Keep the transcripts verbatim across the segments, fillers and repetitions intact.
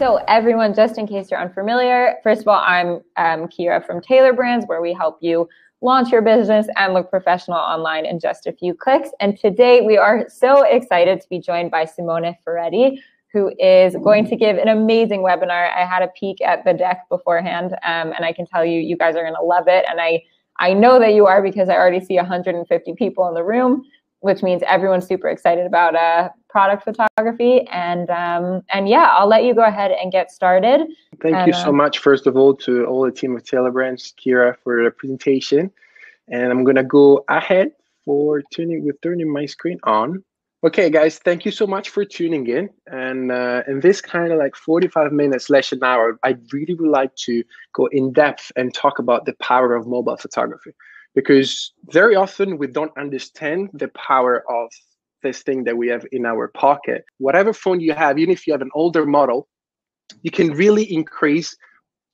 So everyone, just in case you're unfamiliar, first of all, I'm um, Kira from Tailor Brands, where we help you launch your business and look professional online in just a few clicks. And today we are so excited to be joined by Simone Ferretti, who is going to give an amazing webinar. I had a peek at the deck beforehand, um, and I can tell you, you guys are going to love it. And I, I know that you are, because I already see one hundred fifty people in the room, which means everyone's super excited about uh, product photography. And um, and yeah, I'll let you go ahead and get started. Thank and, you so uh, much, first of all, to all the team of Tailor Brands, Kira, for the presentation. And I'm going to go ahead for turning with turning my screen on. Okay, guys, thank you so much for tuning in. And uh, in this kind of like forty-five minutes slash an hour, I really would like to go in depth and talk about the power of mobile photography, because very often we don't understand the power of this thing that we have in our pocket. Whatever phone you have, even if you have an older model, you can really increase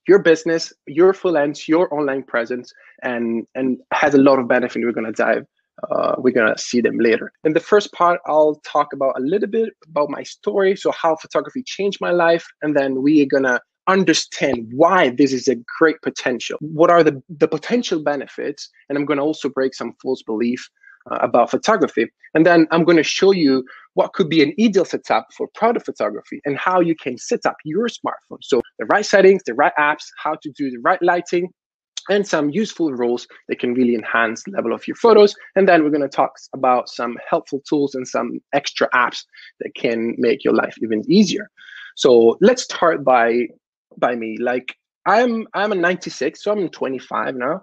your business, your influence, your online presence, and, and has a lot of benefit. We're going to dive Uh, we're going to see them later. In the first part, I'll talk about a little bit about my story, so how photography changed my life, and then we're going to understand why this is a great potential. What are the, the potential benefits? And I'm going to also break some false belief uh, about photography. And then I'm going to show you what could be an ideal setup for product photography and how you can set up your smartphone. So the right settings, the right apps, how to do the right lighting, and some useful rules that can really enhance the level of your photos. And then we're going to talk about some helpful tools and some extra apps that can make your life even easier. So let's start by by me. Like, I'm I'm a ninety-six, so I'm twenty-five now.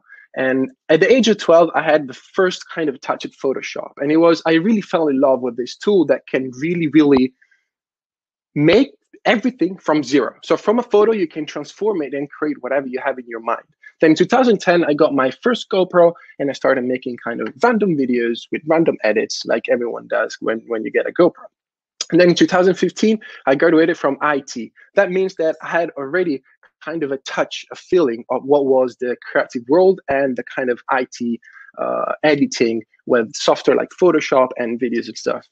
And at the age of twelve, I had the first kind of touch at Photoshop. And it was, I really fell in love with this tool that can really, really make everything from zero. So from a photo, you can transform it and create whatever you have in your mind. Then in two thousand ten, I got my first GoPro and I started making kind of random videos with random edits, like everyone does when, when you get a GoPro. And then in two thousand fifteen, I graduated from I T. That means that I had already kind of a touch, a feeling of what was the creative world and the kind of I T uh, editing with software like Photoshop and videos and stuff.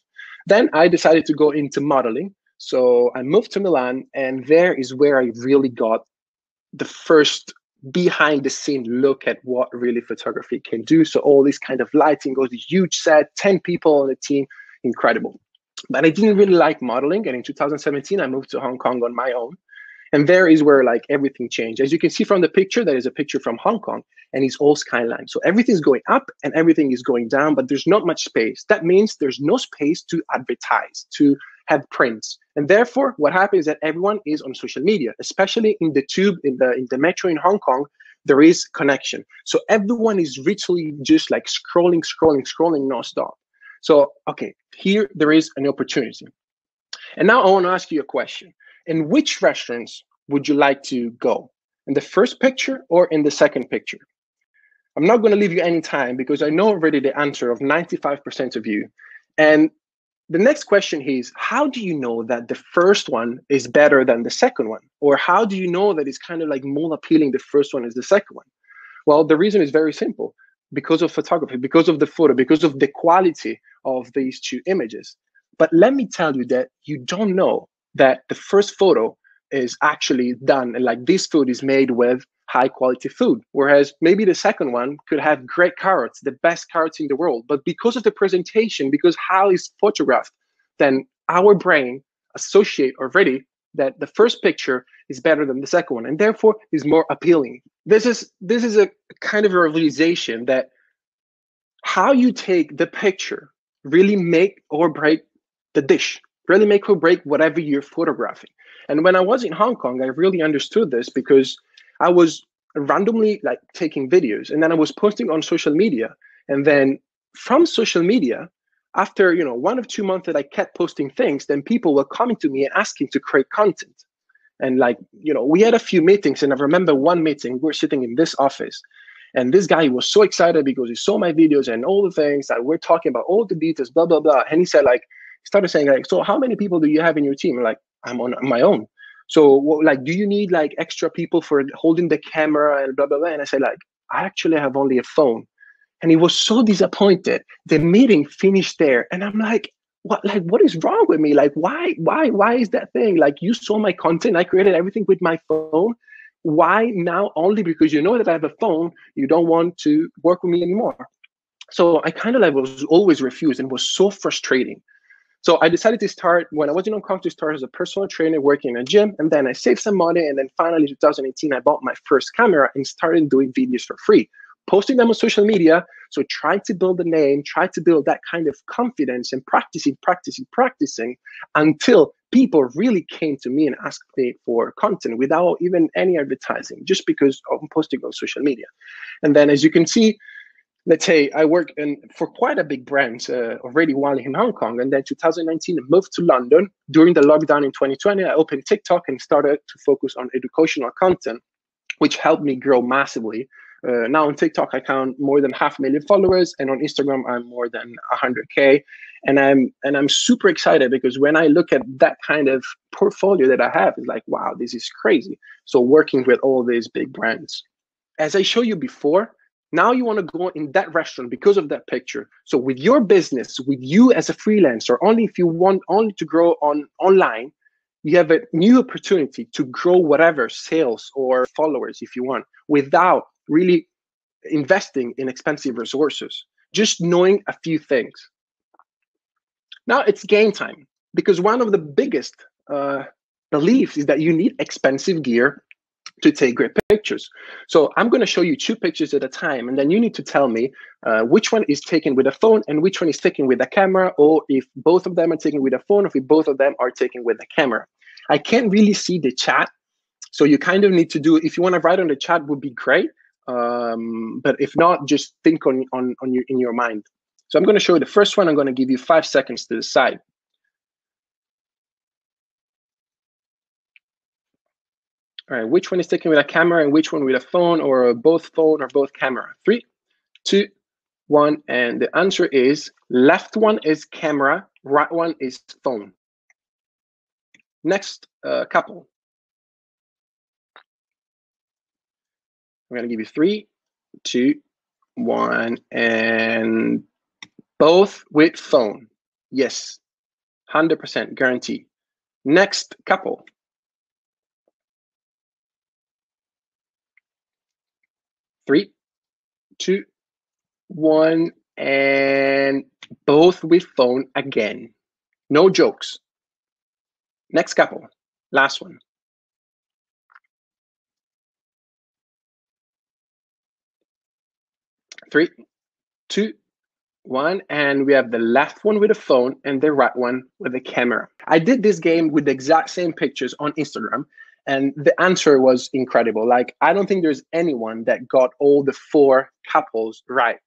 Then I decided to go into modeling. So I moved to Milan, and there is where I really got the first behind the scene look at what really photography can do. So all this kind of lighting goes, a huge set, ten people on the team, incredible. But I didn't really like modeling. And in two thousand seventeen, I moved to Hong Kong on my own. And there is where like everything changed. As you can see from the picture, that is a picture from Hong Kong, and it's all skyline. So everything's going up and everything is going down, but there's not much space. That means there's no space to advertise, to have prints. And therefore, what happens is that everyone is on social media, especially in the tube, in the, in the metro in Hong Kong, there is connection. So everyone is literally just like scrolling, scrolling, scrolling nonstop. So, okay, here there is an opportunity. And now I want to ask you a question. In which restaurants would you like to go? In the first picture or in the second picture? I'm not going to leave you any time, because I know already the answer of ninety-five percent of you. And the next question is, how do you know that the first one is better than the second one? Or how do you know that it's kind of like more appealing, the first one is the second one? Well, the reason is very simple. Because of photography, because of the photo, because of the quality of these two images. But let me tell you that you don't know that the first photo is actually done, and like this food is made with high quality food, whereas maybe the second one could have great carrots, the best carrots in the world. But because of the presentation, because how it's photographed, then our brain associate already that the first picture is better than the second one, and therefore is more appealing. This is, this is a kind of a realization that how you take the picture really make or break the dish, really make or break whatever you're photographing. And when I was in Hong Kong, I really understood this, because I was randomly like taking videos, and then I was posting on social media. And then from social media, after, you know, one or two months that I kept posting things, then people were coming to me and asking to create content. And like, you know, we had a few meetings, and I remember one meeting, we were sitting in this office, and this guy was so excited because he saw my videos and all the things that we're talking about, all the details, blah, blah, blah. And he said, like, started saying like, so how many people do you have in your team? Like, I'm on my own. So like, do you need like extra people for holding the camera and blah, blah, blah? And I said like, I actually have only a phone. And he was so disappointed. The meeting finished there. And I'm like, what, like, what is wrong with me? Like, why, why, why is that thing? Like, you saw my content. I created everything with my phone. Why now only because you know that I have a phone, you don't want to work with me anymore? So I kind of like was always refused, and was so frustrating. So I decided to start, when I was in Hong Kong, to start as a personal trainer working in a gym. And then I saved some money. And then finally, in two thousand eighteen, I bought my first camera and started doing videos for free, posting them on social media. So try to build a name, try to build that kind of confidence, and practicing, practicing, practicing until people really came to me and asked me for content without even any advertising, just because I'm posting on social media. And then, as you can see, let's say I work in, for quite a big brand uh, already while in Hong Kong. And then two thousand nineteen, I moved to London. During the lockdown in twenty twenty, I opened TikTok and started to focus on educational content, which helped me grow massively. Uh, now on TikTok, I count more than half a million followers. And on Instagram, I'm more than one hundred K. And I'm, and I'm super excited, because when I look at that kind of portfolio that I have, it's like, wow, this is crazy. So working with all these big brands. As I showed you before, now you want to go in that restaurant because of that picture. So with your business, with you as a freelancer, only if you want only to grow on online, you have a new opportunity to grow whatever sales or followers if you want, without really investing in expensive resources, just knowing a few things. Now it's game time, because one of the biggest uh, beliefs is that you need expensive gear to take great pictures. So I'm going to show you two pictures at a time, and then you need to tell me uh, which one is taken with a phone and which one is taken with a camera, or if both of them are taken with a phone, or if both of them are taken with a camera. I can't really see the chat, so you kind of need to do, if you want to write on the chat would be great, um, but if not, just think on, on, on your, in your mind. So I'm going to show you the first one. I'm going to give you five seconds to decide. All right, which one is taken with a camera and which one with a phone, or both phone or both camera? Three, two, one, and the answer is left one is camera, right one is phone. Next uh, couple. I'm gonna give you three, two, one, and both with phone. Yes, one hundred percent guarantee. Next couple. Three, two, one, and both with phone again. No jokes. Next couple, last one. Three, two, one, and we have the left one with a phone and the right one with a camera. I did this game with the exact same pictures on Instagram, and the answer was incredible. Like, I don't think there's anyone that got all the four couples right.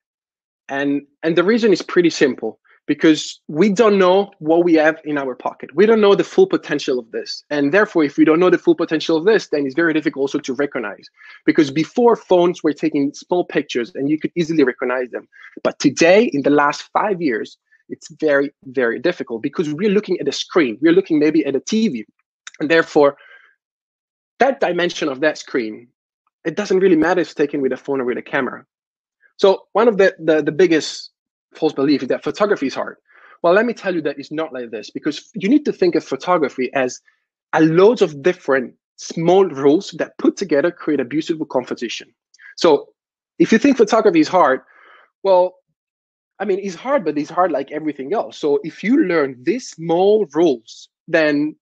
And, and the reason is pretty simple, because we don't know what we have in our pocket. We don't know the full potential of this. And therefore, if we don't know the full potential of this, then it's very difficult also to recognize. Because before, phones were taking small pictures and you could easily recognize them. But today, in the last five years, it's very, very difficult, because we're looking at a screen. We're looking maybe at a T V. And therefore, that dimension of that screen, it doesn't really matter if it's taken with a phone or with a camera. So one of the, the, the biggest false belief is that photography is hard. Well, let me tell you that it's not like this, because you need to think of photography as a loads of different small rules that put together create a beautiful composition. So if you think photography is hard, well, I mean, it's hard, but it's hard like everything else. So if you learn these small rules, then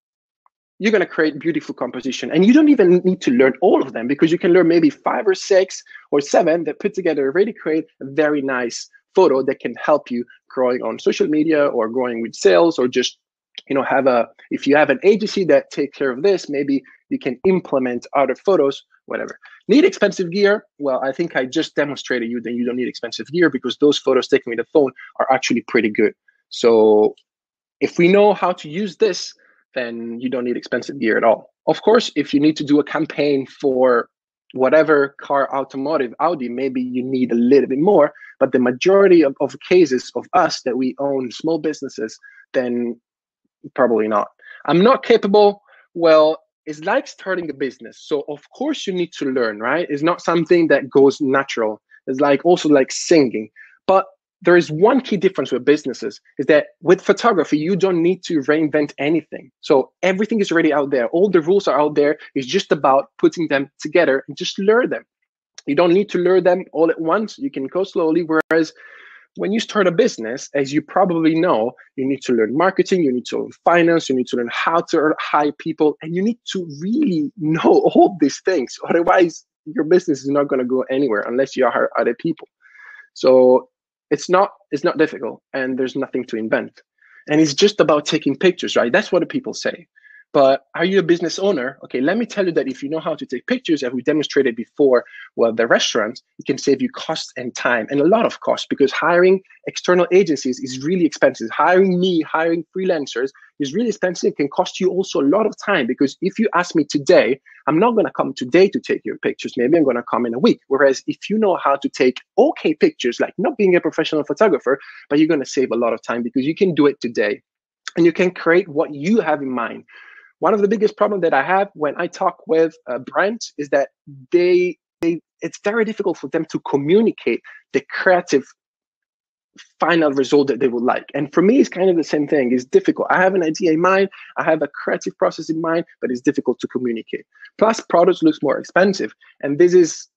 you're going to create beautiful composition. And you don't even need to learn all of them, because you can learn maybe five or six or seven that put together already create a very nice photo that can help you growing on social media, or growing with sales, or just, you know, have a, if you have an agency that takes care of this, maybe you can implement other photos, whatever. Need expensive gear? Well, I think I just demonstrated you that you don't need expensive gear, because those photos taken with a phone are actually pretty good. So if we know how to use this, then you don't need expensive gear at all. Of course, if you need to do a campaign for whatever car, automotive, Audi, maybe you need a little bit more, but the majority of, of cases of us that we own small businesses, then probably not. I'm not capable. Well, it's like starting a business. So of course you need to learn, right? It's not something that goes natural. It's like also like singing, but there is one key difference with businesses is that with photography, you don't need to reinvent anything. So everything is already out there. All the rules are out there. It's just about putting them together and just learn them. You don't need to learn them all at once. You can go slowly. Whereas when you start a business, as you probably know, you need to learn marketing, you need to learn finance, you need to learn how to hire people, and you need to really know all these things. Otherwise, your business is not going to go anywhere unless you hire other people. So it's not it's not difficult, and there's nothing to invent. And it's just about taking pictures, right? That's what the people say. But are you a business owner? Okay, let me tell you that if you know how to take pictures, as we demonstrated before, well, the restaurants, it can save you costs and time, and a lot of costs, because hiring external agencies is really expensive. Hiring me, hiring freelancers is really expensive. It can cost you also a lot of time, because if you ask me today, I'm not gonna come today to take your pictures. Maybe I'm gonna come in a week. Whereas if you know how to take okay pictures, like not being a professional photographer, but you're gonna save a lot of time because you can do it today and you can create what you have in mind. One of the biggest problems that I have when I talk with uh, brands is that they, they it's very difficult for them to communicate the creative final result that they would like. And for me, it's kind of the same thing. It's difficult. I have an idea in mind. I have a creative process in mind, but it's difficult to communicate. Plus, products looks more expensive. And this is,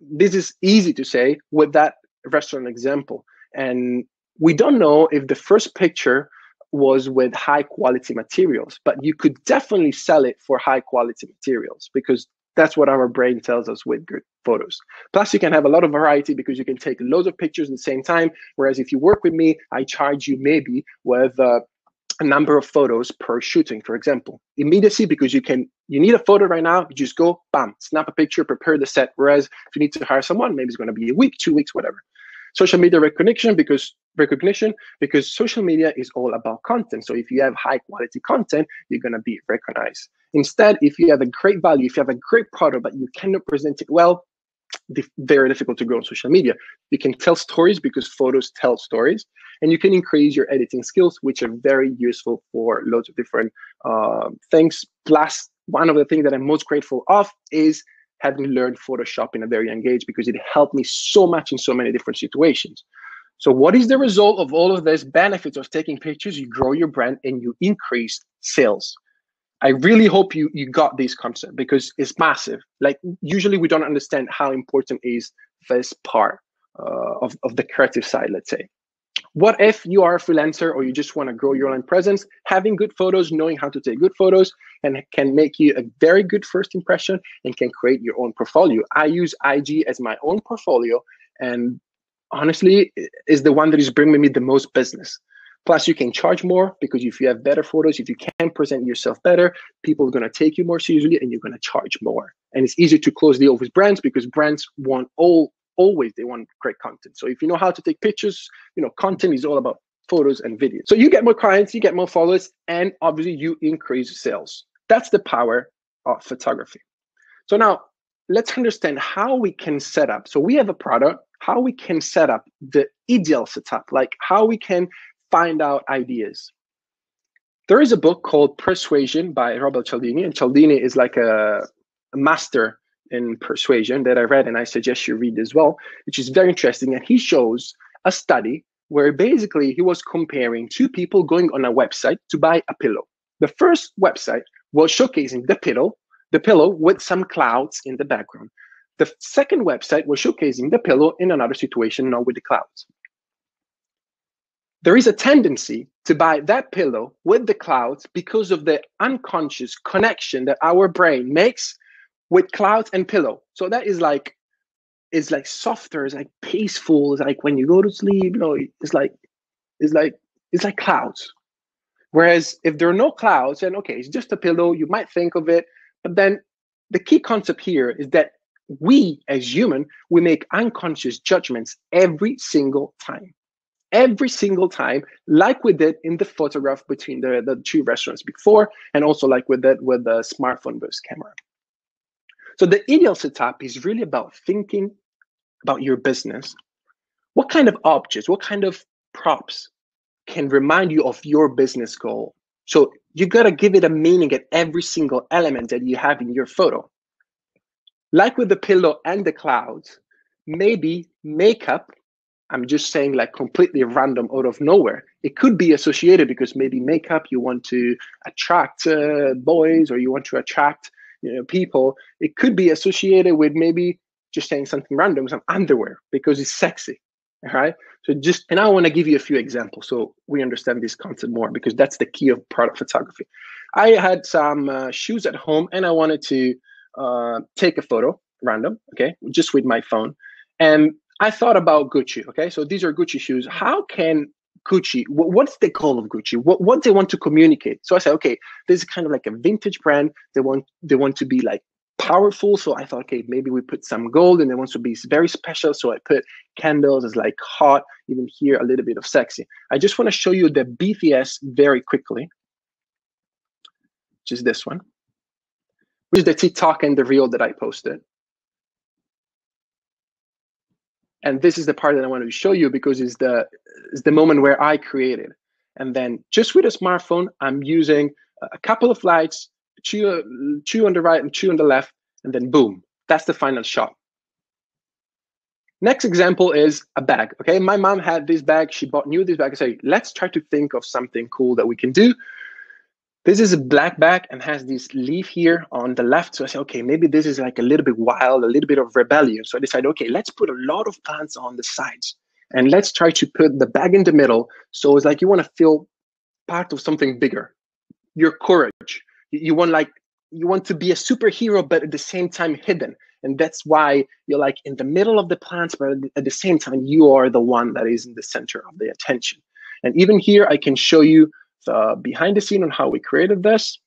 this is easy to say with that restaurant example. And we don't know if the first picture was with high quality materials, but you could definitely sell it for high quality materials, because that's what our brain tells us with good photos. Plus, you can have a lot of variety because you can take loads of pictures at the same time. Whereas if you work with me, I charge you maybe with uh, a number of photos per shooting, for example. Immediacy, because you can, you need a photo right now, you just go, bam, snap a picture, prepare the set. Whereas if you need to hire someone, maybe it's gonna be a week, two weeks, whatever. Social media recognition because recognition because social media is all about content. So if you have high quality content, you're gonna be recognized. Instead, if you have a great value, if you have a great product, but you cannot present it well, very difficult to grow on social media. You can tell stories because photos tell stories, and you can increase your editing skills, which are very useful for loads of different uh, things. Plus, one of the things that I'm most grateful of is having learned Photoshop in a very young age, because it helped me so much in so many different situations. So what is the result of all of this benefits of taking pictures? You grow your brand and you increase sales. I really hope you, you got this concept, because it's massive. Like, usually we don't understand how important is this part uh, of, of the creative side, let's say. What if you are a freelancer or you just want to grow your online presence? Having good photos, knowing how to take good photos, and can make you a very good first impression and can create your own portfolio. I use I G as my own portfolio, and honestly, is the one that is bringing me the most business. Plus, you can charge more, because if you have better photos, if you can present yourself better, people are going to take you more seriously and you're going to charge more. And it's easier to close deals with brands, because brands want all Always, they want great content. So if you know how to take pictures, you know, content is all about photos and videos. So you get more clients, you get more followers, and obviously you increase sales. That's the power of photography. So now let's understand how we can set up. So we have a product, how we can set up the ideal setup, like how we can find out ideas. There is a book called Persuasion by Robert Cialdini, and Cialdini is like a, a master in persuasion that I read, and I suggest you read as well, which is very interesting. And he shows a study where basically he was comparing two people going on a website to buy a pillow. The first website was showcasing the pillow, the pillow with some clouds in the background. The second website was showcasing the pillow in another situation, not with the clouds. There is a tendency to buy that pillow with the clouds because of the unconscious connection that our brain makes with clouds and pillow. So that is like, it's like softer, it's like peaceful, it's like when you go to sleep, you know, it's like, it's like, it's like clouds. Whereas if there are no clouds, then okay, it's just a pillow, you might think of it. But then the key concept here is that we as human, we make unconscious judgments every single time. Every single time, like we did in the photograph between the, the two restaurants before, and also like we did with the smartphone versus camera. So the ideal setup is really about thinking about your business. What kind of objects, what kind of props can remind you of your business goal? So you gotta give it a meaning at every single element that you have in your photo. Like with the pillow and the clouds, maybe makeup I'm just saying like completely random out of nowhere. It could be associated because maybe makeup, you want to attract uh, boys, or you want to attract you know, people. It could be associated with maybe just saying something random, some underwear, because it's sexy, right? So just, and I want to give you a few examples so we understand this concept more, because that's the key of product photography. I had some uh, shoes at home and I wanted to uh, take a photo, random, okay, just with my phone. And I thought about Gucci, okay? So these are Gucci shoes. How can Gucci, what, what's the goal of Gucci? What, what they want to communicate? So I said, okay, this is kind of like a vintage brand. They want, they want to be like powerful. So I thought, okay, maybe we put some gold, and it wants to be very special. So I put candles as like hot, even here, a little bit of sexy. I just want to show you the B T S very quickly, which is this one, which is the TikTok and the reel that I posted. And this is the part that I want to show you, because it's the, it's the moment where I created. And then just with a smartphone, I'm using a couple of lights, two, two on the right and two on the left, and then boom, that's the final shot. Next example is a bag, okay? My mom had this bag, she bought new this bag. I say, let's try to think of something cool that we can do. This is a black bag and has this leaf here on the left. So I said, okay, maybe this is like a little bit wild, a little bit of rebellion. So I decided, okay, let's put a lot of plants on the sides and let's try to put the bag in the middle. So it's like, you want to feel part of something bigger, your courage. You want like, you want to be a superhero, but at the same time hidden. And that's why you're like in the middle of the plants, but at the same time, you are the one that is in the center of the attention. And even here, I can show you Uh, behind the scene on how we created this.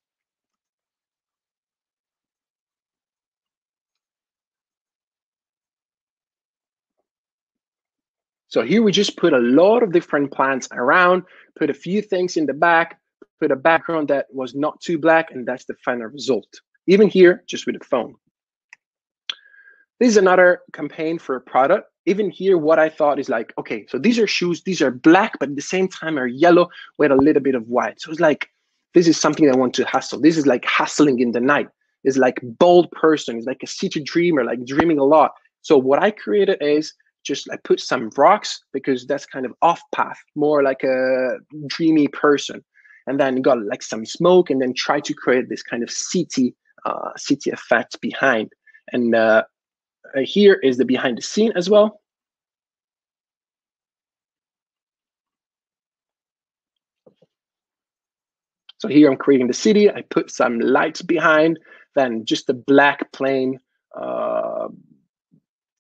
So here we just put a lot of different plants around, put a few things in the back, put a background that was not too black, and that's the final result. Even here, just with a phone. This is another campaign for a product. Even here, what I thought is like, okay, so these are shoes, these are black, but at the same time are yellow with a little bit of white. So it's like, this is something I want to hustle. This is like hustling in the night. It's like bold person. It's like a city dreamer, like dreaming a lot. So what I created is just, I put some rocks, because that's kind of off path, more like a dreamy person. And then got like some smoke, and then try to create this kind of city, uh, city effect behind. And, uh, Uh, here is the behind the scene as well. So here I'm creating the city. I put some lights behind, then just a black plain uh,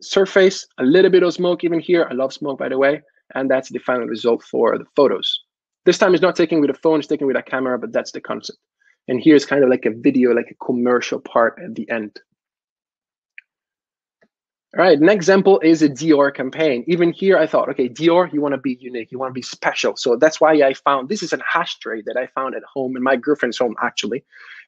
surface, a little bit of smoke even here. I love smoke, by the way. And that's the final result for the photos. This time it's not taken with a phone, it's taken with a camera, but that's the concept. And here's kind of like a video, like a commercial part at the end. All right, next example is a Dior campaign. Even here, I thought, okay, Dior, you want to be unique, you want to be special. So that's why I found, this is an ashtray that I found at home, in my girlfriend's home, actually.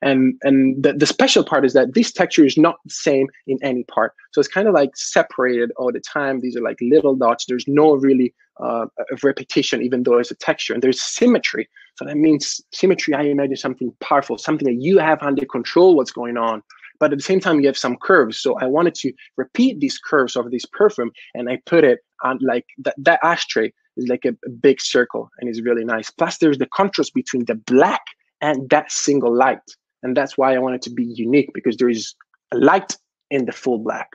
And, and the, the special part is that this texture is not the same in any part. So it's kind of like separated all the time. These are like little dots. There's no really uh, repetition, even though it's a texture. And there's symmetry. So that means symmetry, I imagine something powerful, something that you have under control, what's going on. But at the same time, you have some curves. So I wanted to repeat these curves of this perfume, and I put it on like that, that ashtray is like a, a big circle, and it's really nice. Plus there's the contrast between the black and that single light. And that's why I wanted to be unique, because there is a light in the full black.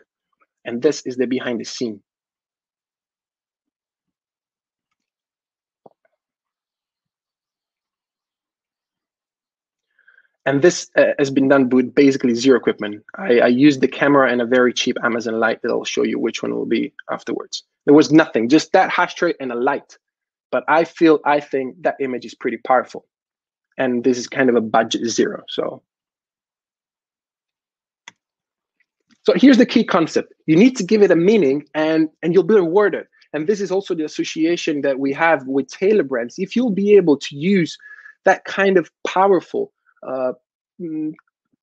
And this is the behind the scene. And this uh, has been done with basically zero equipment. I, I used the camera and a very cheap Amazon light that I'll show you which one will be afterwards. There was nothing, just that ashtray and a light. But I feel, I think that image is pretty powerful. And this is kind of a budget zero, so. So here's the key concept. You need to give it a meaning, and, and you'll be rewarded. And this is also the association that we have with Tailor Brands. If you'll be able to use that kind of powerful Uh,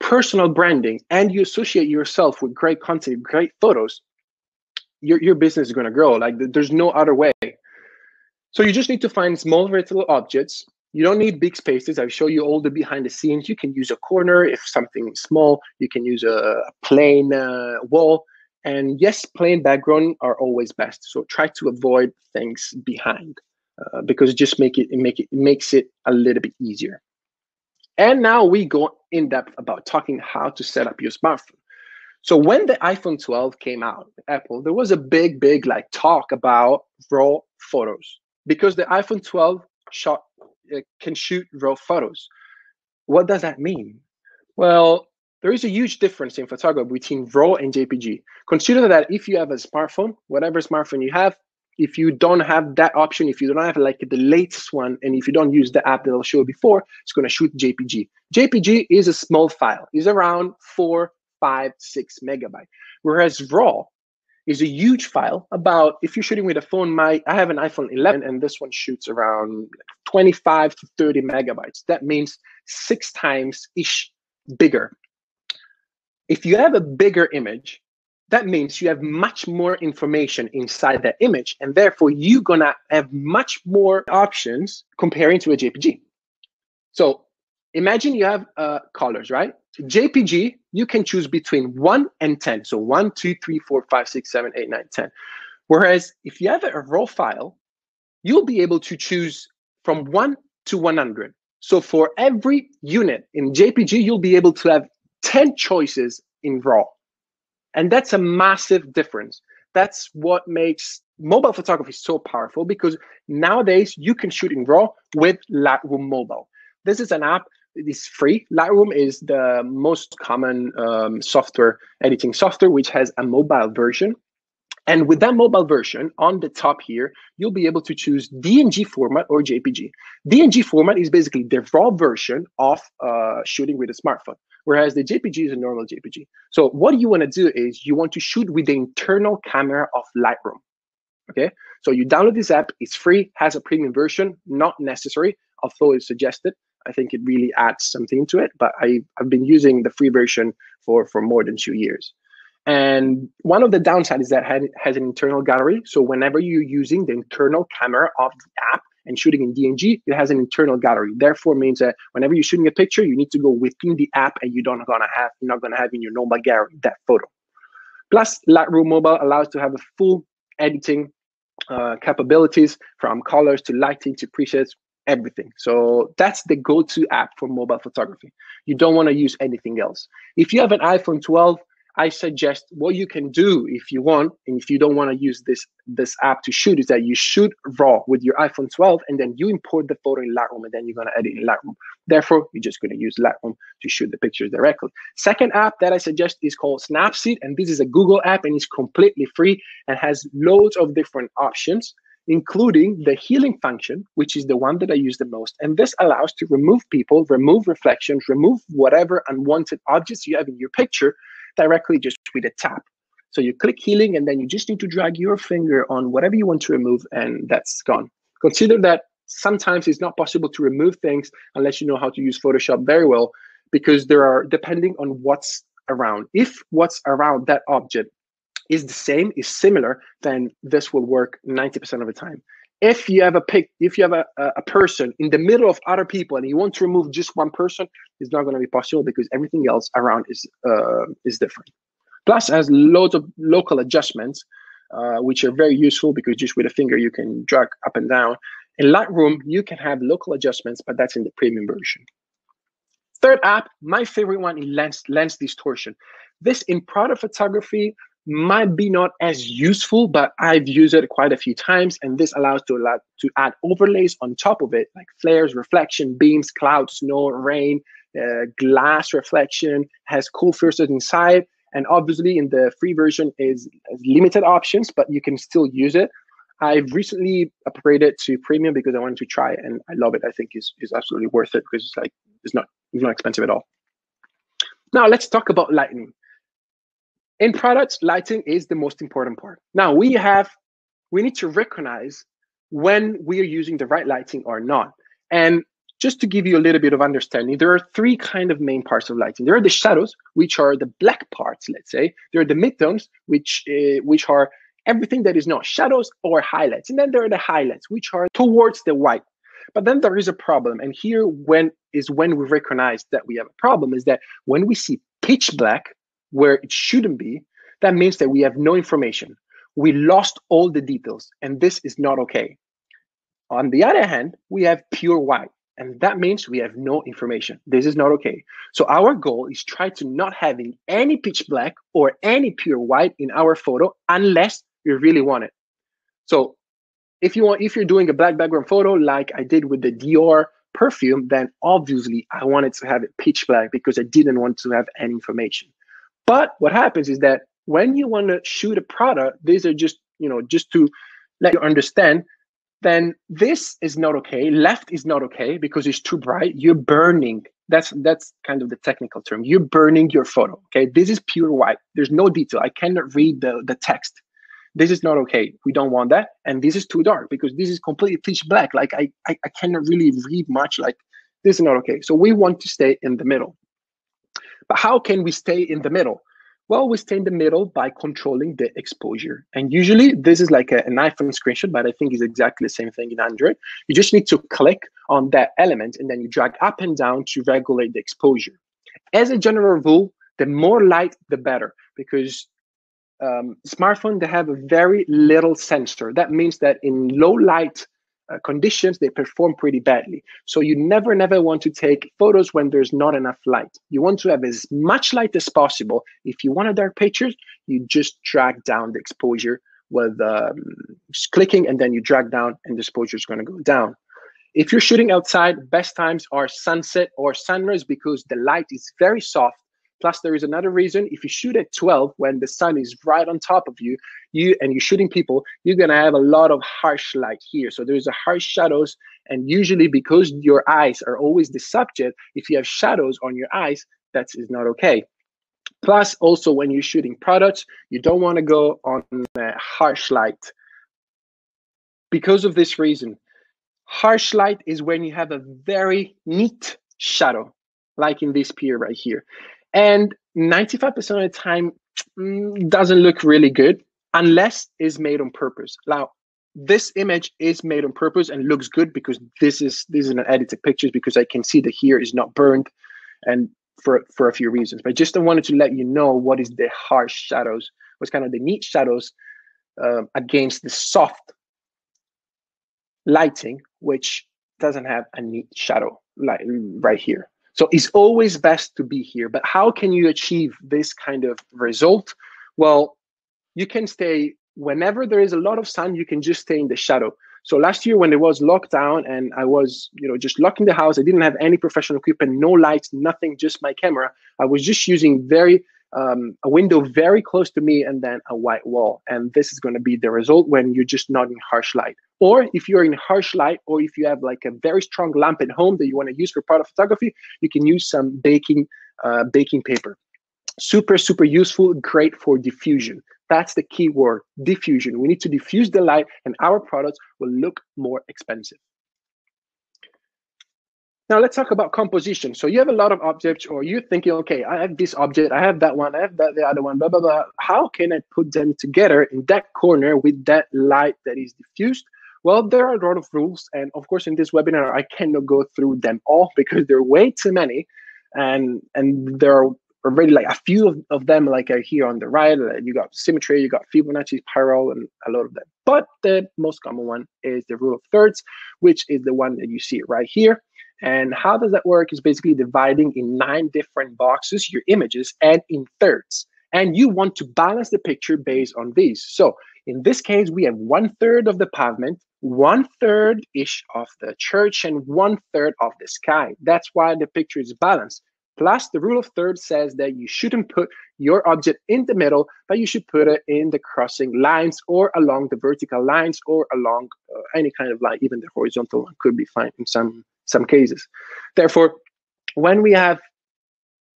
personal branding, and you associate yourself with great content, great photos, your, your business is going to grow. Like there's no other way. So you just need to find small vertical objects. You don't need big spaces. I show you all the behind the scenes. You can use a corner. If something is small, you can use a plain uh, wall. And yes, plain background are always best. So try to avoid things behind uh, because it just make it, it make it, it makes it a little bit easier. And now we go in depth about talking how to set up your smartphone. So when the iPhone twelve came out, Apple, there was a big, big like talk about raw photos because the iPhone twelve shot uh, can shoot raw photos. What does that mean? Well, there is a huge difference in photography between RAW and J P G. Consider that if you have a smartphone, whatever smartphone you have, if you don't have that option, if you don't have like the latest one, and if you don't use the app that I'll show before, it's gonna shoot J P G. J P G is a small file, it's around four, five, six megabytes. Whereas RAW is a huge file about, if you're shooting with a phone, my I have an iPhone eleven and this one shoots around twenty-five to thirty megabytes. That means six times-ish bigger. If you have a bigger image, that means you have much more information inside that image, and therefore you're gonna have much more options comparing to a J P G. So imagine you have uh, colors, right? So J P G, you can choose between one and ten. So one, two, three, four, five, six, seven, eight, nine, ten. Whereas if you have a RAW file, you'll be able to choose from one to one hundred. So for every unit in J P G, you'll be able to have ten choices in RAW. And that's a massive difference. That's what makes mobile photography so powerful, because nowadays you can shoot in RAW with Lightroom Mobile. This is an app, it is free. Lightroom is the most common um, software, editing software, which has a mobile version. And with that mobile version, on the top here, you'll be able to choose D N G format or J P G. D N G format is basically the RAW version of uh, shooting with a smartphone, whereas the J P G is a normal J P G. So what you want to do is you want to shoot with the internal camera of Lightroom, okay? So you download this app, it's free, has a premium version, not necessary, although it's suggested. I think it really adds something to it, but I, I've been using the free version for, for more than two years. And one of the downsides is that it has an internal gallery. So whenever you're using the internal camera of the app and shooting in D N G, it has an internal gallery. Therefore means that whenever you're shooting a picture, you need to go within the app and you don't gonna have, you're not gonna have in your normal gallery that photo. Plus, Lightroom Mobile allows to have a full editing uh, capabilities, from colors to lighting to presets, everything. So that's the go-to app for mobile photography. You don't wanna use anything else. If you have an iPhone twelve, I suggest what you can do if you want, and if you don't want to use this this app to shoot, is that you shoot RAW with your iPhone twelve, and then you import the photo in Lightroom, and then you're going to edit in Lightroom. Therefore, you're just going to use Lightroom to shoot the pictures directly. Second app that I suggest is called Snapseed, and this is a Google app, and it's completely free and has loads of different options, including the healing function, which is the one that I use the most. And this allows to remove people, remove reflections, remove whatever unwanted objects you have in your picture, directly just with a tap. So you click healing, and then you just need to drag your finger on whatever you want to remove, and that's gone. Consider that sometimes it's not possible to remove things unless you know how to use Photoshop very well, because there are, depending on what's around. If what's around that object is the same, is similar, then this will work ninety percent of the time. If you have a pic, if you have a, a person in the middle of other people and you want to remove just one person, it's not going to be possible because everything else around is uh, is different. Plus, it has loads of local adjustments, uh, which are very useful because just with a finger you can drag up and down. In Lightroom, you can have local adjustments, but that's in the premium version. Third app, my favorite one, is Lens, Lens Distortion. This in product photography might be not as useful, but I've used it quite a few times, and this allows to allow to add overlays on top of it, like flares, reflection, beams, clouds, snow, rain, uh, glass reflection, has cool filters inside, and obviously in the free version is limited options, but you can still use it. I've recently upgraded to premium because I wanted to try it, and I love it. I think it's, it's absolutely worth it because it's like it's not it's not expensive at all. Now let's talk about lighting. In products, lighting is the most important part. Now we have, we need to recognize when we are using the right lighting or not. And just to give you a little bit of understanding, there are three kind of main parts of lighting. There are the shadows, which are the black parts, let's say. There are the midtones, which uh, which are everything that is not shadows or highlights. And then there are the highlights, which are towards the white. But then there is a problem. And here when is when we recognize that we have a problem, is that when we see pitch black, where it shouldn't be, That means that we have no information. We lost all the details, and this is not okay. On the other hand, we have pure white, and that means we have no information. This is not okay. So our goal is try to not having any pitch black or any pure white in our photo unless you really want it. So if you want, if you're doing a black background photo like I did with the Dior perfume, then obviously I wanted to have it pitch black because I didn't want to have any information. But what happens is that when you want to shoot a product, these are just, you know, just to let you understand, then this is not okay. Left is not okay because it's too bright. You're burning. That's that's kind of the technical term. You're burning your photo, okay? This is pure white. There's no detail. I cannot read the, the text. This is not okay. We don't want that. And this is too dark because this is completely pitch black. Like I, I, I cannot really read much. Like this is not okay. So we want to stay in the middle. But how can we stay in the middle? Well, we stay in the middle by controlling the exposure. And usually this is like a, an iPhone screenshot, but I think it's exactly the same thing in Android. You just need to click on that element and then you drag up and down to regulate the exposure. As a general rule, the more light, the better, because um, smartphones, they have a very little sensor. That means that in low light uh, conditions, they perform pretty badly. So you never, never want to take photos when there's not enough light. You want to have as much light as possible. If you want a dark picture, you just drag down the exposure with um, just clicking, and then you drag down and the exposure is going to go down. If you're shooting outside, best times are sunset or sunrise because the light is very soft. Plus, there is another reason. If you shoot at twelve when the sun is right on top of you, you and you're shooting people, you're going to have a lot of harsh light here. So there's a harsh shadows. And usually because your eyes are always the subject, if you have shadows on your eyes, that is not okay. Plus, also, when you're shooting products, you don't want to go on uh, harsh light. Because of this reason, harsh light is when you have a very neat shadow, like in this pier right here. And ninety-five percent of the time mm, doesn't look really good unless it's made on purpose. Now, this image is made on purpose and looks good because this is this is an edited picture because I can see that here is not burned and for, for a few reasons. But I just wanted to let you know what is the harsh shadows, what's kind of the neat shadows uh, against the soft lighting, which doesn't have a neat shadow like right here. So it's always best to be here. But how can you achieve this kind of result? Well, you can stay whenever there is a lot of sun, you can just stay in the shadow. So last year when there was lockdown and I was, you know, just locked in the house, I didn't have any professional equipment, no lights, nothing, just my camera. I was just using very um, a window very close to me and then a white wall. And this is going to be the result when you're just not in harsh light. Or if you're in harsh light, or if you have like a very strong lamp at home that you want to use for product photography, you can use some baking, uh, baking paper. Super, super useful, great for diffusion. That's the key word, diffusion. We need to diffuse the light and our products will look more expensive. Now let's talk about composition. So you have a lot of objects or you're thinking, okay, I have this object, I have that one, I have that, the other one, blah, blah, blah. How can I put them together in that corner with that light that is diffused? Well, there are a lot of rules. And of course, in this webinar, I cannot go through them all because there are way too many. And, and there are already like a few of, of them, like are here on the right. You got symmetry, you got Fibonacci, parallel, and a lot of them. But the most common one is the rule of thirds, which is the one that you see right here. And how does that work is basically dividing in nine different boxes, your images, and in thirds. And you want to balance the picture based on these. So in this case, we have one third of the pavement, one third-ish of the church, and one third of the sky. That's why the picture is balanced. Plus, the rule of thirds says that you shouldn't put your object in the middle, but you should put it in the crossing lines or along the vertical lines or along uh, any kind of line, even the horizontal one could be fine in some some cases. Therefore, when we have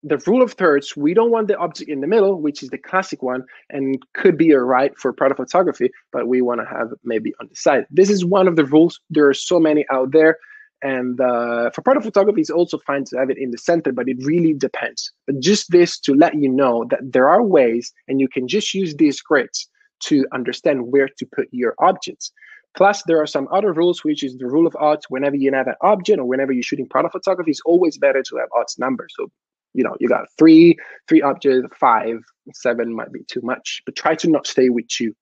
the rule of thirds, we don't want the object in the middle, which is the classic one and could be a right for product photography, but we want to have maybe on the side. This is one of the rules. There are so many out there. And uh, for product photography, it's also fine to have it in the center, but it really depends. But just this to let you know that there are ways, and you can just use these grids to understand where to put your objects. Plus, there are some other rules, which is the rule of odds. Whenever you have an object or whenever you're shooting product photography, it's always better to have odds numbers. So you know, you got three, three objects, five, seven might be too much, but try to not stay with you.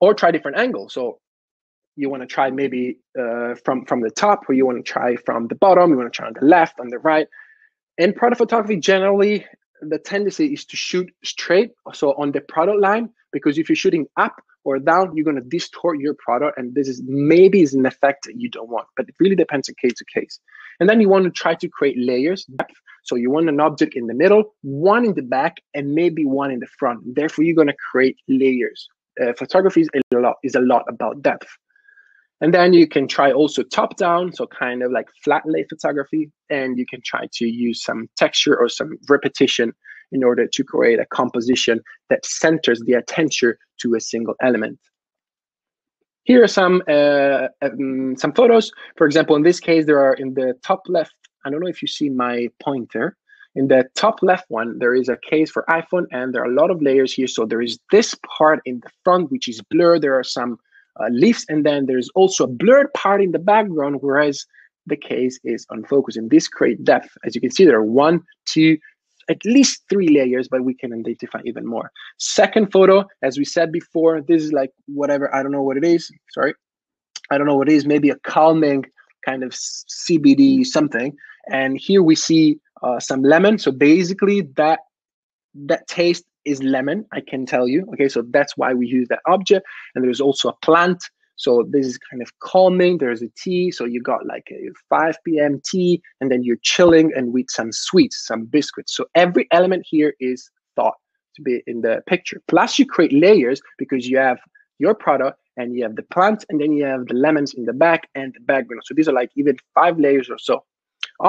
Or try different angles. So you want to try maybe uh, from, from the top, or you want to try from the bottom, you want to try on the left, on the right. And product photography, generally, the tendency is to shoot straight, so on the product line, because if you're shooting up or down, you're going to distort your product, and this is maybe is an effect that you don't want, but it really depends on case to case. And then you want to try to create layers, depth. So you want an object in the middle, one in the back, and maybe one in the front. Therefore, you're going to create layers. Uh, photography is a lot is a lot about depth. And then you can try also top down, so kind of like flat lay photography, and you can try to use some texture or some repetition in order to create a composition that centers the attention to a single element. Here are some uh, um, some photos. For example, in this case, there are in the top left, I don't know if you see my pointer. In the top left one, there is a case for iPhone, and there are a lot of layers here. So there is this part in the front, which is blurred. There are some uh, leaves, and then there's also a blurred part in the background, whereas the case is unfocused. And this creates depth. As you can see, there are one, two, at least three layers, but we can identify even more. Second photo, as we said before, this is like whatever, I don't know what it is. Sorry, I don't know what it is. Maybe a calming kind of C B D something. And here we see Uh, some lemon. So basically that that taste is lemon, I can tell you. Okay, so that's why we use that object. And there's also a plant. So this is kind of calming. There's a tea. So you got like a five p m tea, and then you're chilling and with some sweets, some biscuits. So every element here is thought to be in the picture. Plus you create layers because you have your product and you have the plant, and then you have the lemons in the back and the background. So these are like even five layers or so.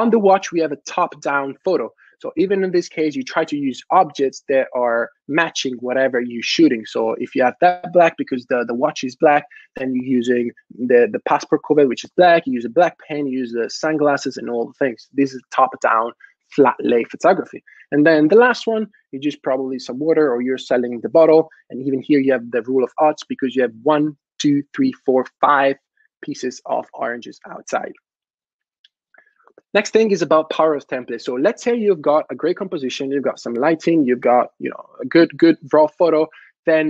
On the watch, we have a top-down photo. So even in this case, you try to use objects that are matching whatever you're shooting. So if you have that black because the, the watch is black, then you're using the, the passport cover, which is black. You use a black pen, you use the sunglasses and all the things. This is top-down flat lay photography. And then the last one, you just probably some water, or you're selling the bottle. And even here, you have the rule of odds because you have one, two, three, four, five pieces of oranges outside. Next thing is about power of templates. So let's say you've got a great composition, you've got some lighting, you've got, you know, a good, good raw photo. Then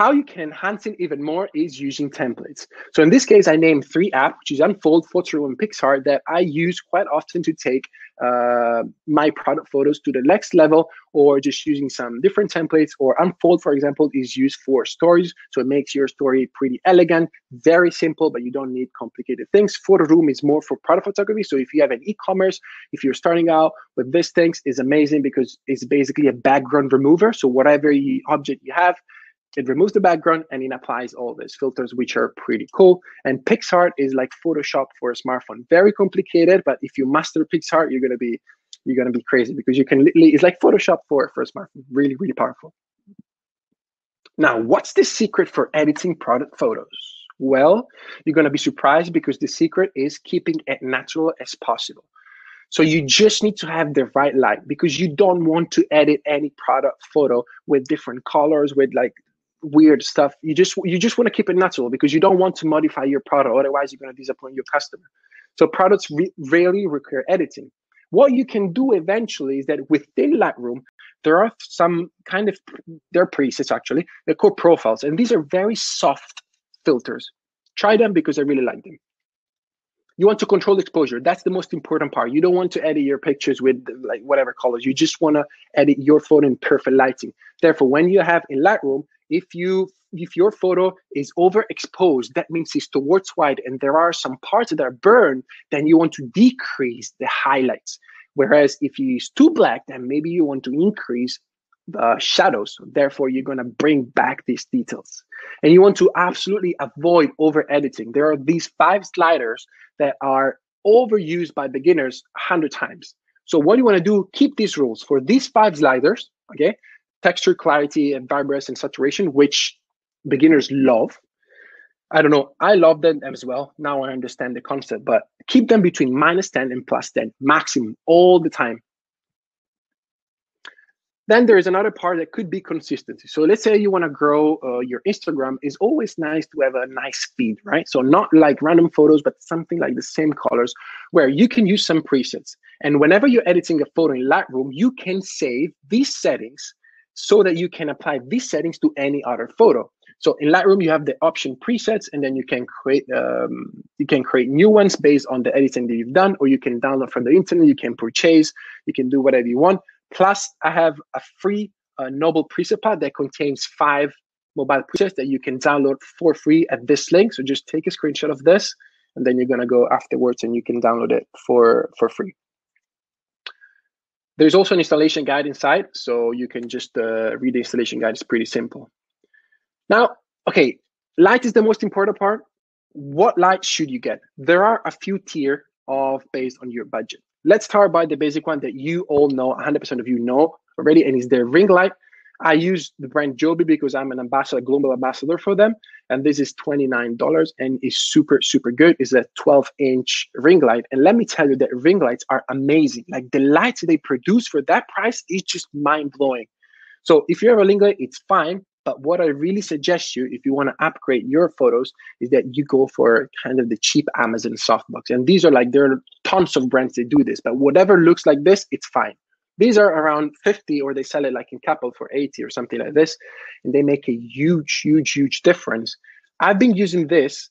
how you can enhance it even more is using templates. So in this case, I named three apps, which is Unfold, Photo Room, and PicsArt, that I use quite often to take uh, my product photos to the next level, or just using some different templates. Or Unfold, for example, is used for stories. So it makes your story pretty elegant, very simple, but you don't need complicated things. Photo Room is more for product photography. So if you have an e-commerce, if you're starting out with these things, is amazing because it's basically a background remover. So whatever you, object you have, it removes the background and it applies all these filters, which are pretty cool. And PicsArt is like Photoshop for a smartphone. Very complicated, but if you master PicsArt, you're gonna be you're gonna be crazy because you can literally, it's like Photoshop for for a smartphone. Really, really powerful. Now, what's the secret for editing product photos? Well, you're gonna be surprised because the secret is keeping it natural as possible. So you just need to have the right light because you don't want to edit any product photo with different colors, with like weird stuff. You just you just want to keep it natural because you don't want to modify your product. Otherwise, you're going to disappoint your customer. So products re really require editing. What you can do eventually is that within Lightroom, there are some kind of, they're presets actually, they're called profiles. And these are very soft filters. Try them because I really like them. You want to control exposure. That's the most important part. You don't want to edit your pictures with like whatever colors. You just want to edit your photo in perfect lighting. Therefore, when you have in Lightroom, if you if your photo is overexposed, that means it's towards white and there are some parts that are burned, then you want to decrease the highlights. Whereas if you use too black, then maybe you want to increase the shadows. Therefore, you're going to bring back these details. And you want to absolutely avoid over-editing. There are these five sliders that are overused by beginners a hundred times. So what you want to do, keep these rules for these five sliders, okay? Texture, clarity, and vibrance and saturation, which beginners love. I don't know, I love them as well. Now I understand the concept, but keep them between minus ten and plus ten, maximum all the time. Then there is another part that could be consistency. So let's say you want to grow uh, your Instagram. It's always nice to have a nice feed, right? So not like random photos, but something like the same colors, where you can use some presets. And whenever you're editing a photo in Lightroom, you can save these settings so that you can apply these settings to any other photo. So in Lightroom, you have the option presets, and then you can create um, you can create new ones based on the editing that you've done, or you can download from the internet, you can purchase, you can do whatever you want. Plus, I have a free uh, Noble preset pack that contains five mobile presets that you can download for free at this link. So just take a screenshot of this, and then you're going to go afterwards and you can download it for, for free. There's also an installation guide inside, so you can just uh, read the installation guide. It's pretty simple. Now, okay, light is the most important part. What light should you get? There are a few tiers of based on your budget. Let's start by the basic one that you all know, one hundred percent of you know already, and it's the ring light. I use the brand Joby because I'm an ambassador, global ambassador for them, and this is twenty-nine dollars and is super, super good. It's a twelve inch ring light, and let me tell you that ring lights are amazing. Like, the lights they produce for that price is just mind-blowing. So if you have a ring light, it's fine, but what I really suggest you, if you want to upgrade your photos, is that you go for kind of the cheap Amazon softbox. And these are like, there are tons of brands that do this, but whatever looks like this, it's fine. These are around fifty, or they sell it like in Capel for eighty or something like this. And they make a huge, huge, huge difference. I've been using this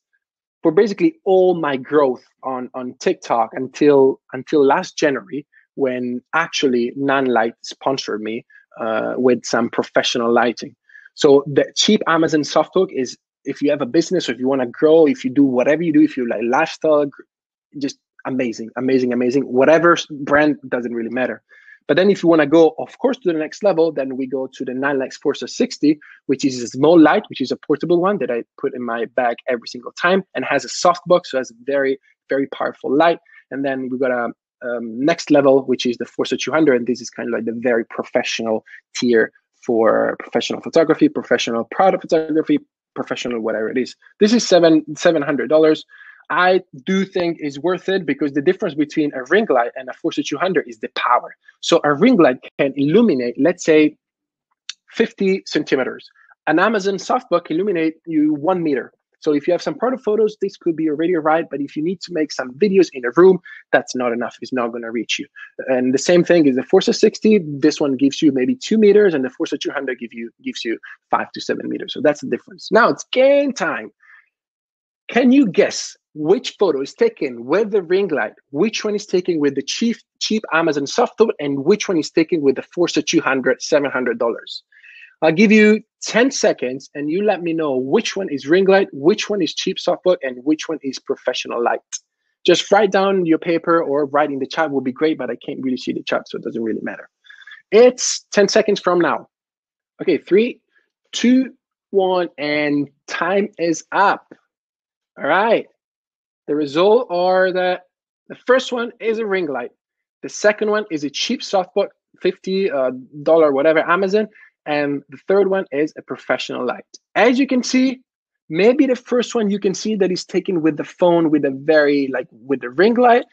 for basically all my growth on, on TikTok until, until last January, when actually Nanlite sponsored me uh, with some professional lighting. So the cheap Amazon softbox is, if you have a business, or if you want to grow, if you do whatever you do, if you like lifestyle, just amazing, amazing, amazing. Whatever brand doesn't really matter. But then if you want to go, of course, to the next level, then we go to the Nanlite Forza sixty, which is a small light, which is a portable one that I put in my bag every single time, and has a softbox, so it has a very, very powerful light. And then we've got a um, next level, which is the Forza two hundred, and this is kind of like the very professional tier for professional photography, professional product photography, professional whatever it is. This is seven seven hundred dollars. I do think is worth it, because the difference between a ring light and a Forza two hundred is the power. So a ring light can illuminate, let's say, fifty centimeters. An Amazon softbox illuminate you one meter. So if you have some product photos, this could be already right. But if you need to make some videos in a room, that's not enough. It's not going to reach you. And the same thing is the Forza sixty. This one gives you maybe two meters, and the Forza two hundred give you, gives you five to seven meters. So that's the difference. Now it's game time. Can you guess which photo is taken with the ring light? Which one is taken with the cheap, cheap Amazon software? And which one is taken with the Forza two hundred, seven hundred dollars? I'll give you ten seconds, and you let me know which one is ring light, which one is cheap softbox, and which one is professional light. Just write down your paper, or write in the chat would be great, but I can't really see the chat, so it doesn't really matter. It's ten seconds from now. Okay, three, two, one, and time is up. All right. The result are that the first one is a ring light. The second one is a cheap softbox, fifty dollars, uh, whatever, Amazon. And the third one is a professional light. As you can see, maybe the first one you can see that is taken with the phone, with a very, like with the ring light,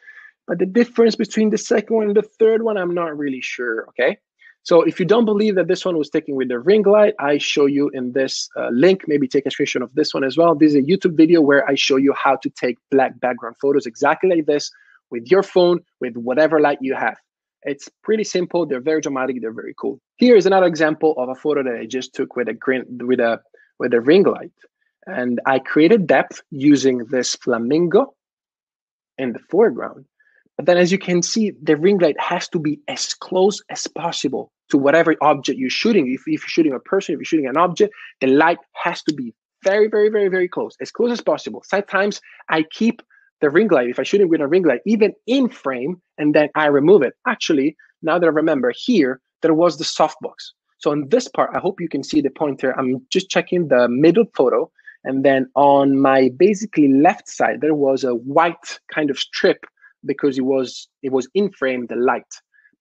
but the difference between the second one and the third one, I'm not really sure, okay? So if you don't believe that this one was taken with the ring light, I show you in this uh, link, maybe take a screenshot of this one as well. This is a YouTube video where I show you how to take black background photos exactly like this with your phone, with whatever light you have. It's pretty simple. They're very dramatic. They're very cool. Here is another example of a photo that I just took with a green, with a with a ring light, and I created depth using this flamingo in the foreground. But then, as you can see, the ring light has to be as close as possible to whatever object you're shooting. If, if you're shooting a person, if you're shooting an object, the light has to be very, very, very, very close, as close as possible. Sometimes I keep the ring light, if I shoot it with a ring light, even in frame, and then I remove it. Actually, now that I remember, here, there was the softbox. So in this part, I hope you can see the pointer. I'm just checking the middle photo. And then on my basically left side, there was a white kind of strip because it was, it was in frame, the light.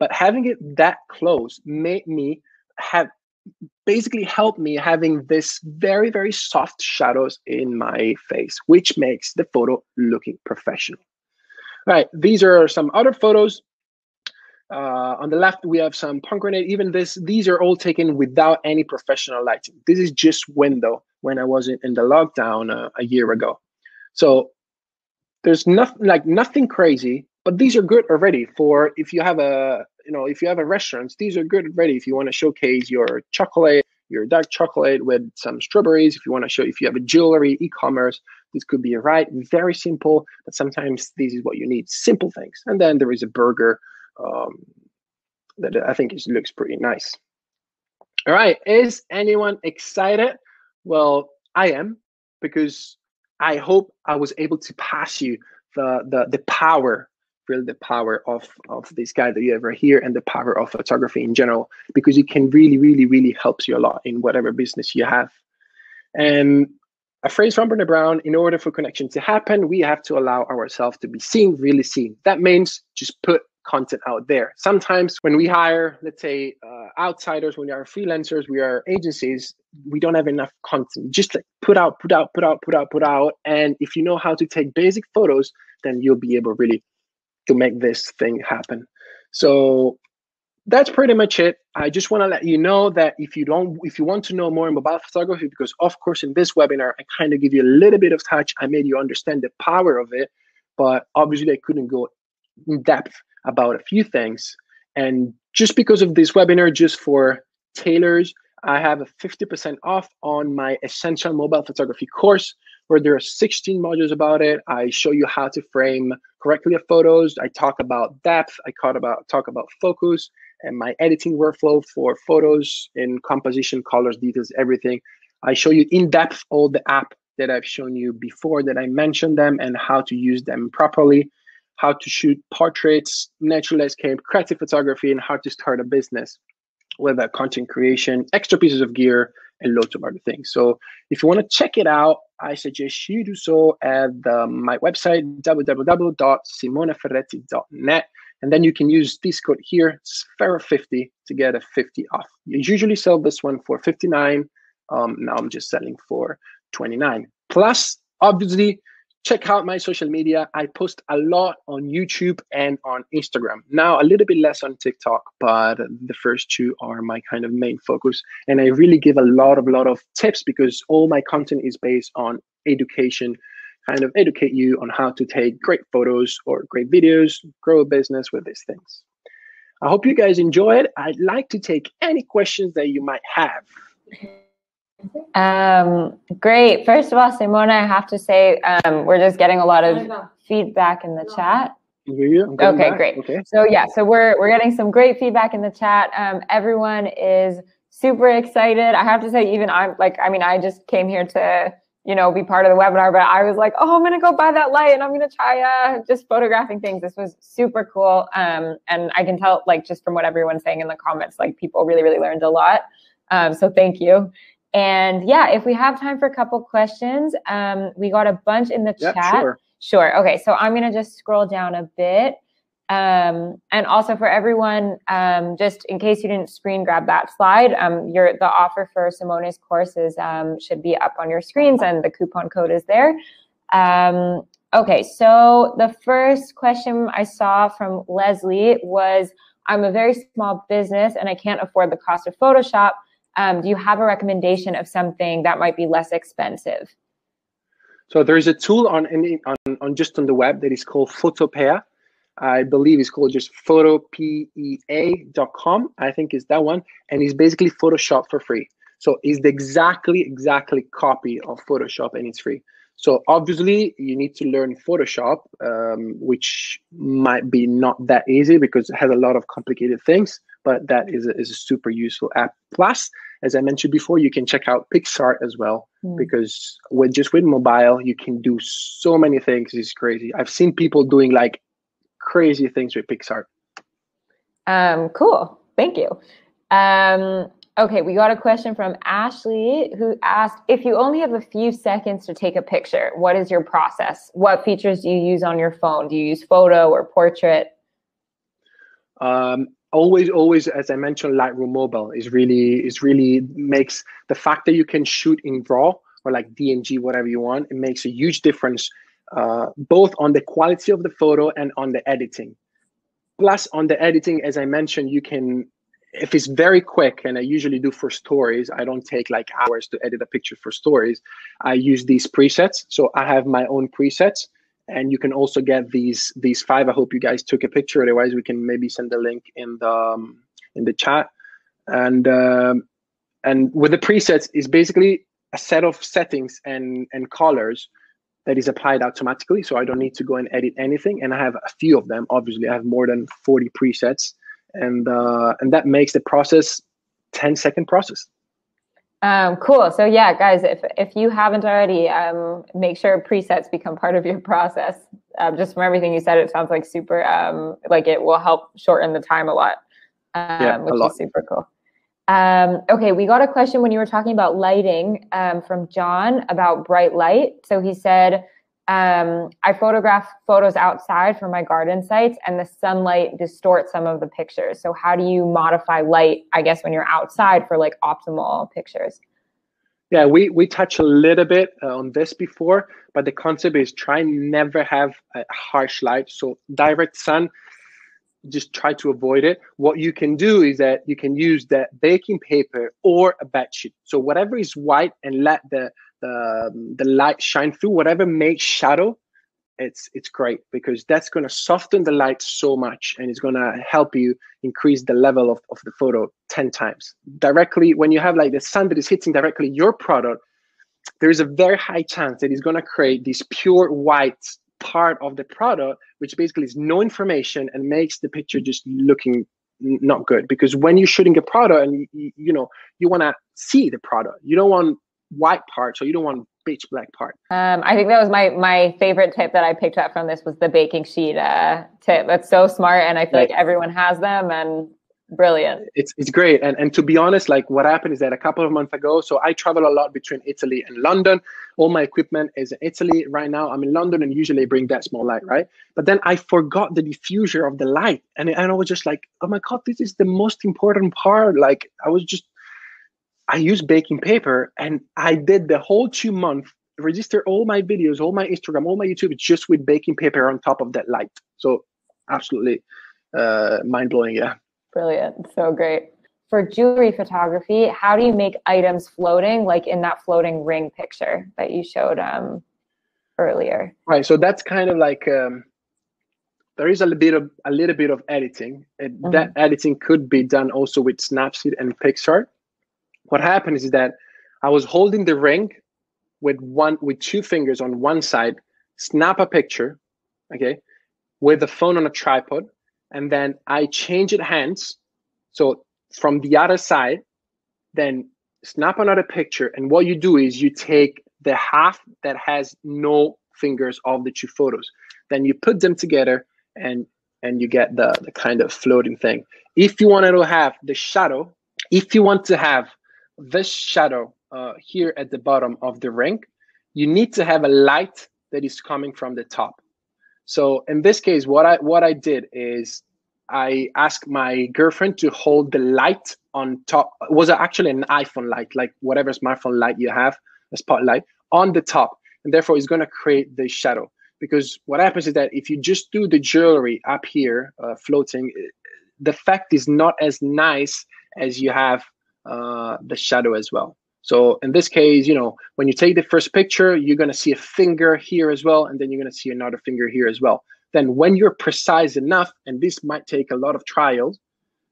But having it that close made me have, basically helped me having this very, very soft shadows in my face, which makes the photo looking professional. All right, these are some other photos. Uh, on the left, we have some pomegranate. Even this, these are all taken without any professional lighting. This is just window when I was in, in the lockdown uh, a year ago. So there's nothing like nothing crazy, but these are good already for if you have a, you know, if you have a restaurant, these are good already. If you want to showcase your chocolate, your dark chocolate with some strawberries, if you want to show, if you have a jewelry, e-commerce, this could be right. Very simple, but sometimes this is what you need, simple things. And then there is a burger um, that I think is, looks pretty nice. All right, is anyone excited? Well, I am, because I hope I was able to pass you the, the, the power, really the power of, of this guy that you ever hear, and the power of photography in general, because it can really, really, really helps you a lot in whatever business you have. And a phrase from Brené Brown, in order for connection to happen, we have to allow ourselves to be seen, really seen. That means just put content out there. Sometimes when we hire, let's say, uh, outsiders, when we are freelancers, we are agencies, we don't have enough content. Just like put out, put out, put out, put out, put out. And if you know how to take basic photos, then you'll be able really to make this thing happen. So that's pretty much it. I just want to let you know that if you don't, if you want to know more about photography, because of course in this webinar, I kind of give you a little bit of touch. I made you understand the power of it, but obviously I couldn't go in depth about a few things. And just because of this webinar, just for tailors, I have a fifty percent off on my essential mobile photography course, where there are sixteen modules about it. I show you how to frame correctly of photos. I talk about depth. I talk about, talk about focus and my editing workflow for photos in composition, colors, details, everything. I show you in depth all the app that I've shown you before that I mentioned them, and how to use them properly, how to shoot portraits, natural landscape, creative photography, and how to start a business with a content creation, extra pieces of gear, and loads of other things. So if you want to check it out, I suggest you do so at the, my website, w w w dot simone ferretti dot net. And then you can use this code here, Sfera fifty, to get a fifty off. You usually sell this one for fifty-nine. Um, now I'm just selling for twenty-nine. Plus, obviously, check out my social media. I post a lot on YouTube and on Instagram. Now, a little bit less on TikTok, but the first two are my kind of main focus. And I really give a lot of, lot of tips, because all my content is based on education, kind of educate you on how to take great photos or great videos, grow a business with these things. I hope you guys enjoy it. I'd like to take any questions that you might have. Um, great. First of all, Simone, I have to say, um, we're just getting a lot of feedback in the chat. Okay, back. Great. Okay. So yeah, so we're, we're getting some great feedback in the chat. Um, everyone is super excited. I have to say, even I'm like, I mean, I just came here to, you know, be part of the webinar, but I was like, oh, I'm going to go buy that light and I'm going to try uh, just photographing things. This was super cool. Um, and I can tell, like, just from what everyone's saying in the comments, like people really, really learned a lot. Um, so thank you. And yeah, if we have time for a couple questions, um, we got a bunch in the yep, chat. Sure. sure. Okay. So I'm going to just scroll down a bit. Um, and also for everyone, um, just in case you didn't screen grab that slide, um, your, the offer for Simone's courses um, should be up on your screens, and the coupon code is there. Um, okay. So the first question I saw from Leslie was, I'm a very small business and I can't afford the cost of Photoshop. Um, do you have a recommendation of something that might be less expensive? So there is a tool on, on, on just on the web that is called Photopea. I believe it's called just photopea dot com. I think it's that one. And it's basically Photoshop for free. So it's the exactly, exactly copy of Photoshop, and it's free. So obviously you need to learn Photoshop, um, which might be not that easy because it has a lot of complicated things, but that is a, is a super useful app. Plus, as I mentioned before, you can check out PicsArt as well, mm. because with just with mobile, you can do so many things. It's crazy. I've seen people doing like crazy things with PicsArt. Um, cool, thank you. Um, Okay, we got a question from Ashley, who asked, if you only have a few seconds to take a picture, what is your process? What features do you use on your phone? Do you use photo or portrait? Um, always, always, as I mentioned, Lightroom Mobile is really, is really makes the fact that you can shoot in RAW or like D N G, whatever you want, it makes a huge difference, uh, both on the quality of the photo and on the editing. Plus, on the editing, as I mentioned, you can, if it's very quick, and I usually do for stories, I don't take like hours to edit a picture for stories. I use these presets. So I have my own presets, and you can also get these these five. I hope you guys took a picture. Otherwise, we can maybe send the link in the um, in the chat. And um, and with the presets, is basically a set of settings and and colors that is applied automatically. So I don't need to go and edit anything. And I have a few of them. Obviously, I have more than forty presets. And uh, and that makes the process ten second process. Um, cool. So yeah, guys, if, if you haven't already, um, make sure presets become part of your process. Um, just from everything you said, it sounds like super, um, like it will help shorten the time a lot, um, yeah, which a lot. is super cool. Um, okay, we got a question when you were talking about lighting um, from John about bright light. So he said, um, I photograph photos outside for my garden sites, and the sunlight distorts some of the pictures. So how do you modify light, I guess, when you're outside for like optimal pictures? Yeah, we, we touched a little bit uh, on this before, but the concept is try and never have a harsh light. So direct sun, just try to avoid it. What you can do is that you can use that baking paper or a bedsheet. So whatever is white, and let the the, the light shine through. Whatever makes shadow, it's it's great, because that's going to soften the light so much, and it's going to help you increase the level of, of the photo ten times. Directly, when you have like the sun that is hitting directly your product, there is a very high chance that it's going to create this pure white part of the product, which basically is no information and makes the picture just looking not good. Because when you're shooting a product, and you, you know, you want to see the product, you don't want white parts, or you don't want pitch black part. Um, I think that was my my favorite tip that I picked up from this was the baking sheet uh, tip. That's so smart, and I feel right. like everyone has them, and brilliant. It's it's great, and and to be honest, like what happened is that a couple of months ago, so I travel a lot between Italy and London. All my equipment is in Italy right now. I'm in London, and usually I bring that small light, right? But then I forgot the diffuser of the light, and and I was just like, oh my god, this is the most important part. Like I was just, I used baking paper, and I did the whole two month register all my videos, all my Instagram, all my YouTube, just with baking paper on top of that light. So absolutely uh, mind blowing, yeah. Brilliant. So great. For jewelry photography, how do you make items floating, like in that floating ring picture that you showed um, earlier? Right. So that's kind of like um, there is a little bit of a little bit of editing. Mm-hmm. That editing could be done also with Snapseed and PicsArt. What happened is that I was holding the ring with one with two fingers on one side, snap a picture, okay, with the phone on a tripod. And then I change it hands, so from the other side, then snap another picture. And what you do is you take the half that has no fingers of the two photos, then you put them together, and and you get the, the kind of floating thing. If you wanted to have the shadow, if you want to have this shadow uh, here at the bottom of the ring, you need to have a light that is coming from the top. So in this case, what I what I did is I asked my girlfriend to hold the light on top. It was actually an iPhone light, like whatever smartphone light you have, a spotlight on the top, and therefore it's going to create the shadow. Because what happens is that if you just do the jewelry up here, uh, floating, the effect is not as nice as you have uh, the shadow as well. So in this case, you know, when you take the first picture, you're going to see a finger here as well, and then you're going to see another finger here as well. Then when you're precise enough, and this might take a lot of trials,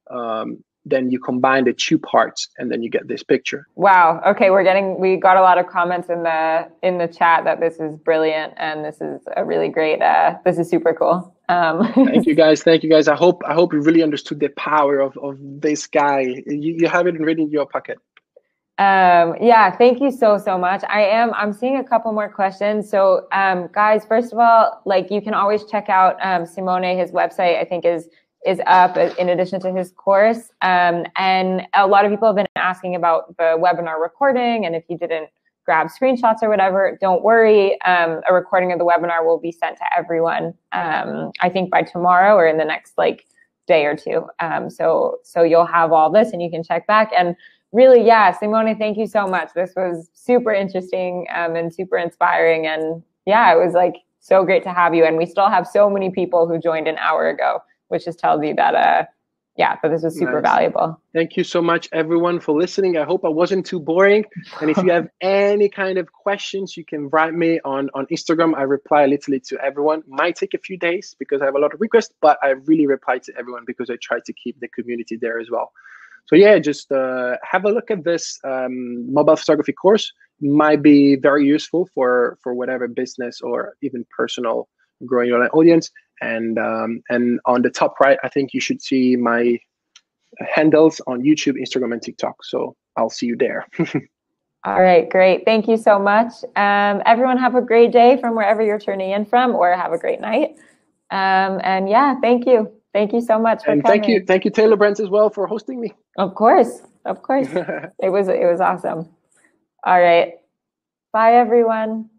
um, then you combine the two parts, and then you get this picture. Wow. Okay, we're getting we got a lot of comments in the in the chat that this is brilliant, and this is a really great. Uh, this is super cool. Um, thank you guys. Thank you guys. I hope I hope you really understood the power of of this guy. You, you have it already in your pocket. Um, yeah, thank you so, so much. I am, I'm seeing a couple more questions. So, um, guys, first of all, like you can always check out, um, Simone, his website, I think is, is up in addition to his course. Um, and a lot of people have been asking about the webinar recording, and if you didn't grab screenshots or whatever, don't worry. Um, a recording of the webinar will be sent to everyone. Um, I think by tomorrow or in the next like day or two. Um, so, so you'll have all this and you can check back. And really, yeah, Simone, thank you so much. This was super interesting um, and super inspiring. And yeah, it was like so great to have you. And we still have so many people who joined an hour ago. which just tells you that, uh, yeah, but this was super nice. Valuable. Thank you so much, everyone, for listening. I hope I wasn't too boring. And if you have any kind of questions, you can write me on, on Instagram. I reply literally to everyone. Might take a few days because I have a lot of requests, but I really reply to everyone because I try to keep the community there as well. So yeah, just uh, have a look at this um, mobile photography course. Might be very useful for, for whatever business or even personal growing your audience. And um, and on the top right, I think you should see my handles on YouTube, Instagram, and TikTok. So I'll see you there. All right, great. Thank you so much. Um, everyone have a great day from wherever you're tuning in from, or have a great night. Um, and yeah, thank you. Thank you so much for and coming. Thank you, thank you, Tailor Brands, as well for hosting me. Of course, of course. It was it was awesome. All right, bye everyone.